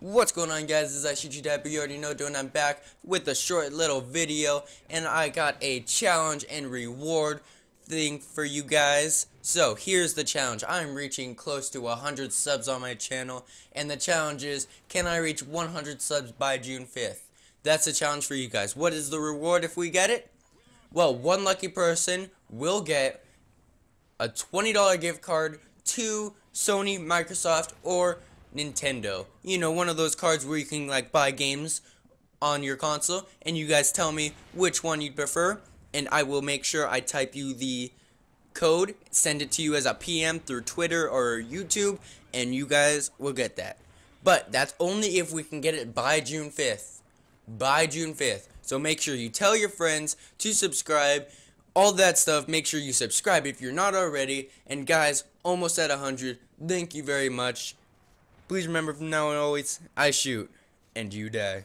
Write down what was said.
What's going on, guys? This is I Shoot You Die, but you already know, doing I'm back with a short little video, and I got a challenge and reward thing for you guys. So here's the challenge. I'm reaching close to 100 subs on my channel, and the challenge is, can I reach 100 subs by June 5th? That's the challenge for you guys. What is the reward if we get it? Well, one lucky person will get a $20 gift card to Sony, Microsoft, or Nintendo. You know, one of those cards where you can like buy games on your console, and you guys tell me which one you'd prefer, and I will make sure I type you the code, send it to you as a PM through Twitter or YouTube, and you guys will get that. But that's only if we can get it by June 5th. By June 5th. So make sure you tell your friends to subscribe, all that stuff. Make sure you subscribe if you're not already. And guys, almost at 100. Thank you very much. Please remember from now on always, I shoot and you die.